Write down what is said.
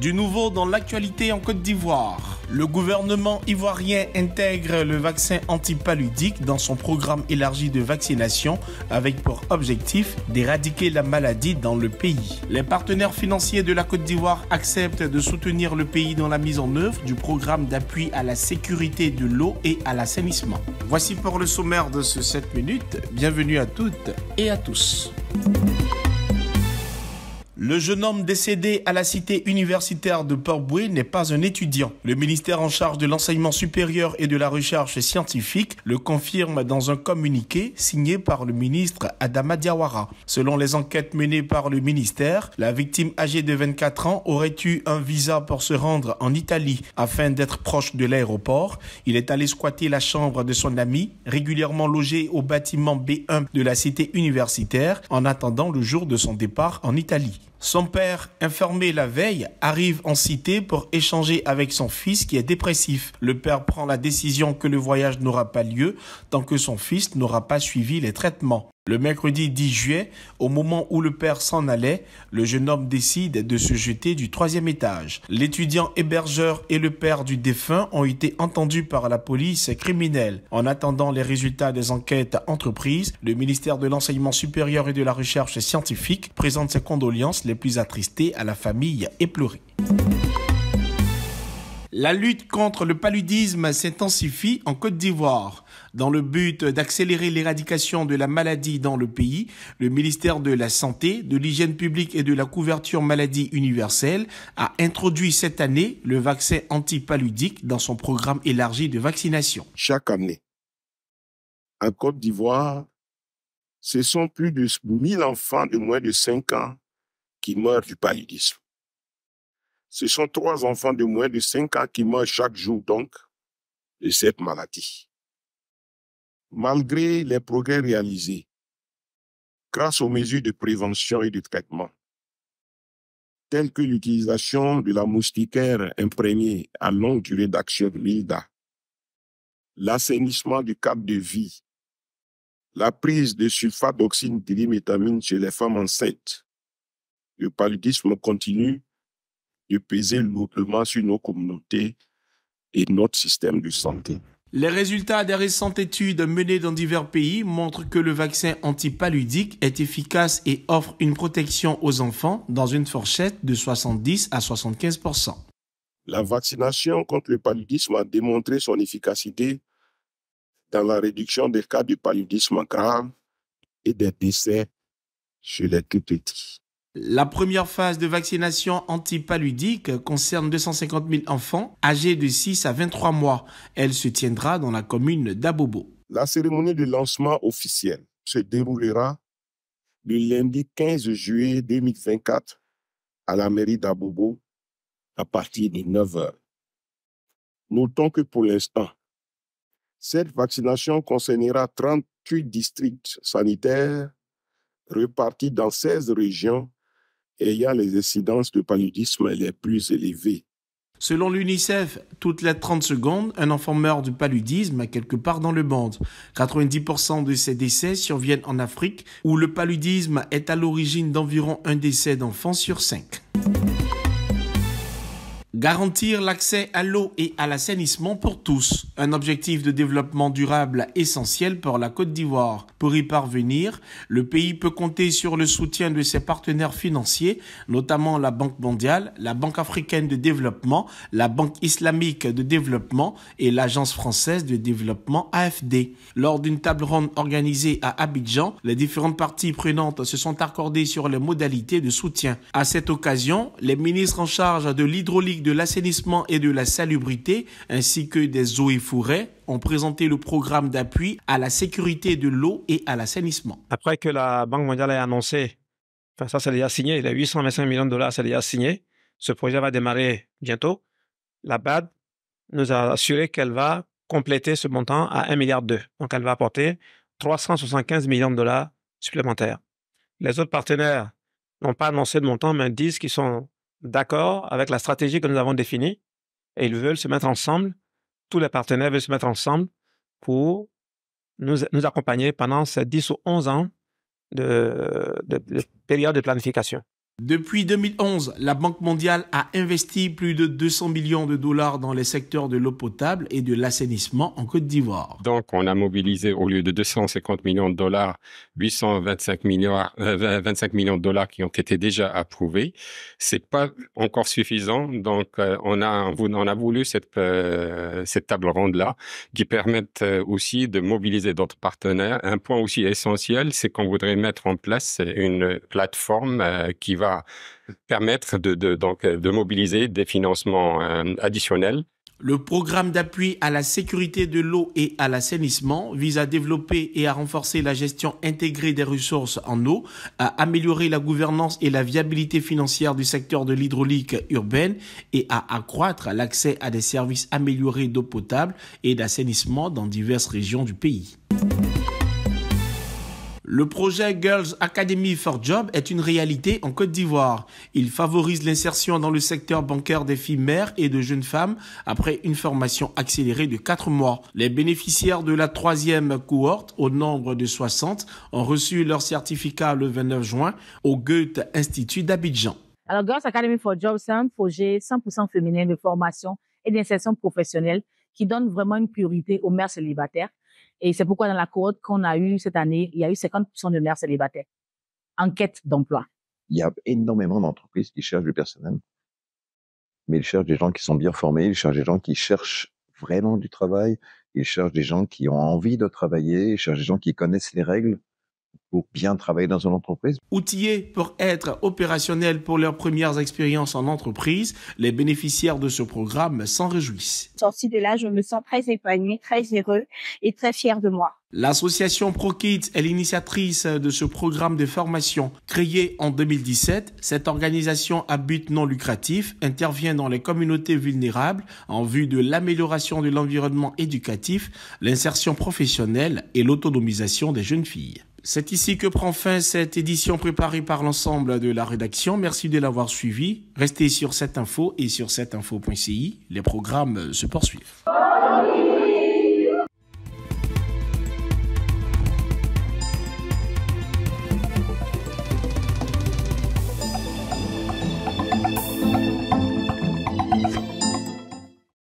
Du nouveau dans l'actualité en Côte d'Ivoire. Le gouvernement ivoirien intègre le vaccin antipaludique dans son programme élargi de vaccination avec pour objectif d'éradiquer la maladie dans le pays. Les partenaires financiers de la Côte d'Ivoire acceptent de soutenir le pays dans la mise en œuvre du programme d'appui à la sécurité de l'eau et à l'assainissement. Voici pour le sommaire de ce 7 minutes. Bienvenue à toutes et à tous. Le jeune homme décédé à la cité universitaire de Portboué n'est pas un étudiant. Le ministère en charge de l'enseignement supérieur et de la recherche scientifique le confirme dans un communiqué signé par le ministre Adama Diawara. Selon les enquêtes menées par le ministère, la victime âgée de 24 ans aurait eu un visa pour se rendre en Italie. Afin d'être proche de l'aéroport, il est allé squatter la chambre de son ami, régulièrement logé au bâtiment B1 de la cité universitaire, en attendant le jour de son départ en Italie. Son père, informé la veille, arrive en cité pour échanger avec son fils qui est dépressif. Le père prend la décision que le voyage n'aura pas lieu tant que son fils n'aura pas suivi les traitements. Le mercredi 10 juillet, au moment où le père s'en allait, le jeune homme décide de se jeter du troisième étage. L'étudiant hébergeur et le père du défunt ont été entendus par la police criminelle. En attendant les résultats des enquêtes entreprises, le ministère de l'Enseignement supérieur et de la recherche scientifique présente ses condoléances les plus attristées à la famille éplorée. La lutte contre le paludisme s'intensifie en Côte d'Ivoire. Dans le but d'accélérer l'éradication de la maladie dans le pays, le ministère de la Santé, de l'Hygiène publique et de la couverture maladie universelle a introduit cette année le vaccin antipaludique dans son programme élargi de vaccination. Chaque année, en Côte d'Ivoire, ce sont plus de 1000 enfants de moins de 5 ans qui meurent du paludisme. Ce sont 3 enfants de moins de 5 ans qui meurent chaque jour, donc, de cette maladie. Malgré les progrès réalisés, grâce aux mesures de prévention et de traitement, telles que l'utilisation de la moustiquaire imprégnée à longue durée d'action LIDA, l'assainissement du cadre de vie, la prise de sulfate d'oxyde diriméthamine chez les femmes enceintes, le paludisme continue de peser lourdement sur nos communautés et notre système de santé. Les résultats des récentes études menées dans divers pays montrent que le vaccin antipaludique est efficace et offre une protection aux enfants dans une fourchette de 70 à 75%. La vaccination contre le paludisme a démontré son efficacité dans la réduction des cas de paludisme grave et des décès chez les tout petits. La première phase de vaccination antipaludique concerne 250 000 enfants âgés de 6 à 23 mois. Elle se tiendra dans la commune d'Abobo. La cérémonie de lancement officielle se déroulera le lundi 15 juillet 2024 à la mairie d'Abobo à partir de 9 h. Notons que pour l'instant, cette vaccination concernera 38 districts sanitaires répartis dans 16 régions ayant les incidences de paludisme les plus élevées. Selon l'UNICEF, toutes les 30 secondes, un enfant meurt du paludisme quelque part dans le monde. 90% de ces décès surviennent en Afrique, où le paludisme est à l'origine d'environ un décès d'enfant sur 5. Garantir l'accès à l'eau et à l'assainissement pour tous, un objectif de développement durable essentiel pour la Côte d'Ivoire. Pour y parvenir, le pays peut compter sur le soutien de ses partenaires financiers, notamment la Banque mondiale, la Banque africaine de développement, la Banque islamique de développement et l'Agence française de développement AFD. Lors d'une table ronde organisée à Abidjan, les différentes parties prenantes se sont accordées sur les modalités de soutien. À cette occasion, les ministres en charge de l'hydraulique, de l'assainissement et de la salubrité, ainsi que des eaux et forêts, ont présenté le programme d'appui à la sécurité de l'eau et à l'assainissement. Après que la Banque mondiale ait annoncé, enfin ça c'est déjà signé, les 825 millions de dollars c'est déjà signé, ce projet va démarrer bientôt, la BAD nous a assuré qu'elle va compléter ce montant à 1,2 milliard. Donc elle va apporter 375 millions de dollars supplémentaires. Les autres partenaires n'ont pas annoncé de montant, mais disent qu'ils sont d'accord avec la stratégie que nous avons définie et ils veulent se mettre ensemble, tous les partenaires veulent se mettre ensemble pour nous accompagner pendant ces 10 ou 11 ans de période de planification. Depuis 2011, la Banque mondiale a investi plus de 200 millions de dollars dans les secteurs de l'eau potable et de l'assainissement en Côte d'Ivoire. Donc, on a mobilisé, au lieu de 250 millions de dollars, 825 millions de dollars qui ont été déjà approuvés. Ce n'est pas encore suffisant. Donc, on a voulu cette table ronde-là qui permette aussi de mobiliser d'autres partenaires. Un point aussi essentiel, c'est qu'on voudrait mettre en place une plateforme qui va permettre de mobiliser des financements additionnels. Le programme d'appui à la sécurité de l'eau et à l'assainissement vise à développer et à renforcer la gestion intégrée des ressources en eau, à améliorer la gouvernance et la viabilité financière du secteur de l'hydraulique urbaine et à accroître l'accès à des services améliorés d'eau potable et d'assainissement dans diverses régions du pays. Le projet Girls Academy for Job est une réalité en Côte d'Ivoire. Il favorise l'insertion dans le secteur bancaire des filles mères et de jeunes femmes après une formation accélérée de 4 mois. Les bénéficiaires de la troisième cohorte, au nombre de 60, ont reçu leur certificat le 29 juin au Goethe-Institut d'Abidjan. Alors, Girls Academy for Job, c'est un projet 100% féminin de formation et d'insertion professionnelle qui donne vraiment une priorité aux mères célibataires. Et c'est pourquoi dans la cohorte qu'on a eue cette année, il y a eu 50% de mères célibataires en quête d'emploi. Il y a énormément d'entreprises qui cherchent du personnel, mais ils cherchent des gens qui sont bien formés, ils cherchent des gens qui cherchent vraiment du travail, ils cherchent des gens qui ont envie de travailler, ils cherchent des gens qui connaissent les règles pour bien travailler dans une entreprise. Outillés pour être opérationnels pour leurs premières expériences en entreprise, les bénéficiaires de ce programme s'en réjouissent. Sortie de là, je me sens très épanouie, très heureux et très fière de moi. L'association ProKids est l'initiatrice de ce programme de formation. Créée en 2017, cette organisation à but non lucratif intervient dans les communautés vulnérables en vue de l'amélioration de l'environnement éducatif, l'insertion professionnelle et l'autonomisation des jeunes filles. C'est ici que prend fin cette édition préparée par l'ensemble de la rédaction. Merci de l'avoir suivi. Restez sur 7info et sur 7info.ci. Les programmes se poursuivent.